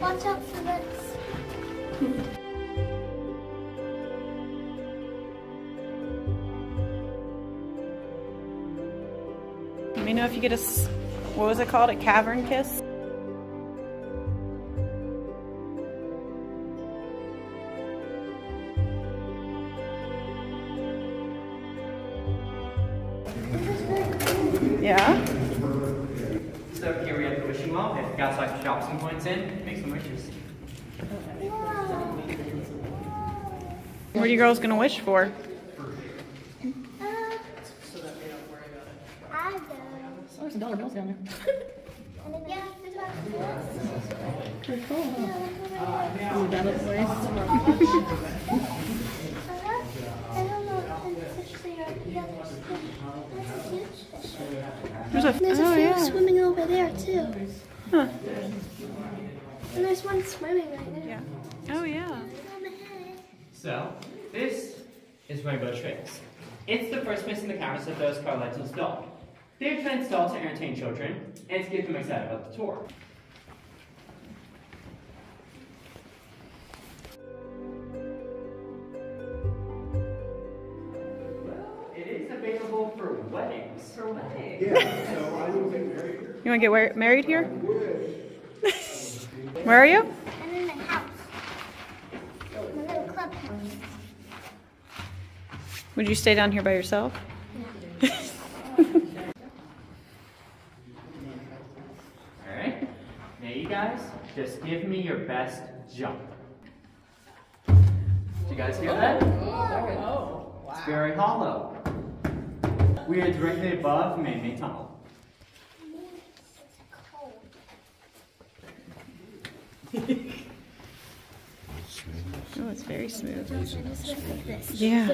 Watch out for this. Let me know if you get a, what was it called, a cavern kiss? Yeah. So here we have the wishing well. If you guys like to drop some points in, make some wishes. What are you girls gonna wish for? So that they don't worry about it. Oh, there's $1 bills down there. Yeah, pretty cool. Huh? Is that a place? There's a few swimming over there too. Huh. And there's one swimming right there. Yeah. Oh yeah. So this is Rainbow Trails. It's the first place in the campus that those car lights installed. They've been installed to entertain children and to get them excited about the tour. For weddings. For weddings. Yeah, so I will get married here. You want to get married here? Where are you? I'm in the house. My little clubhouse. Would you stay down here by yourself? No. Alright. Now you guys, just give me your best jump. Did you guys hear that? Oh, wow. It's very hollow. We are directly above Mamie Tunnel. Oh, it's very smooth. Yeah.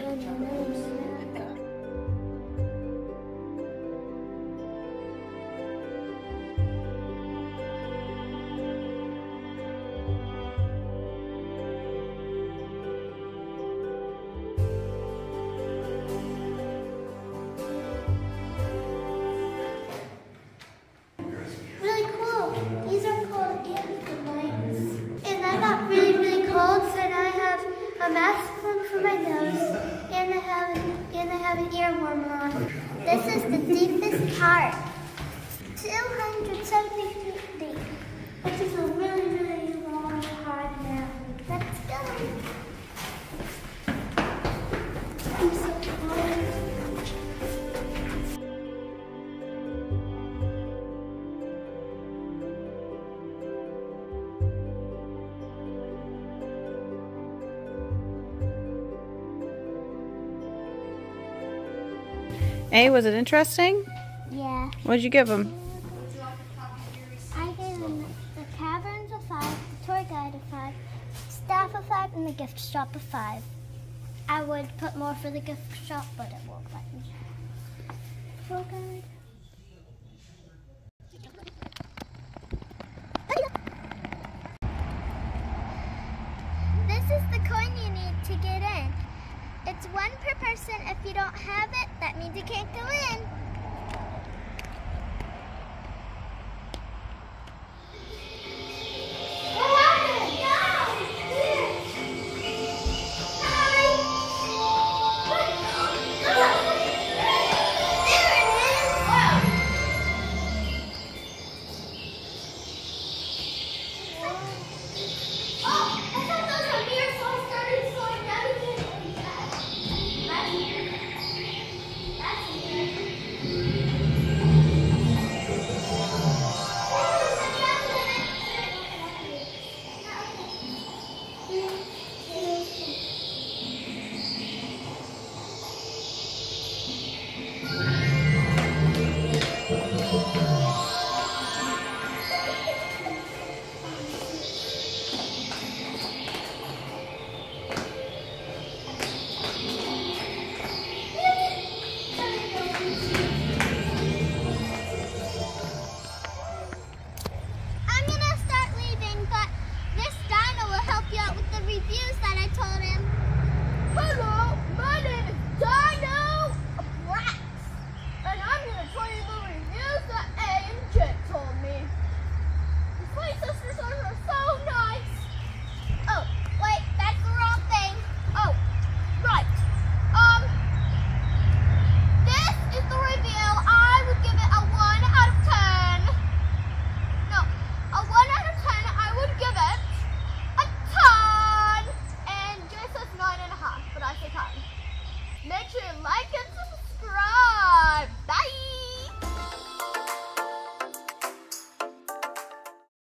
An ear warmer on. This is the deepest part. 270 feet deep, which is a really, really long, hard mountain. Let's go. I'm so Hey, was it interesting? Yeah. What'd you give them? I gave them the caverns a 5, the tour guide a 5, staff a 5, and the gift shop a 5. I would put more for the gift shop, but it won't let me. Tour guide. This is the coin you need to get in. It's 1 per person. If you don't have it, that means you can't go in.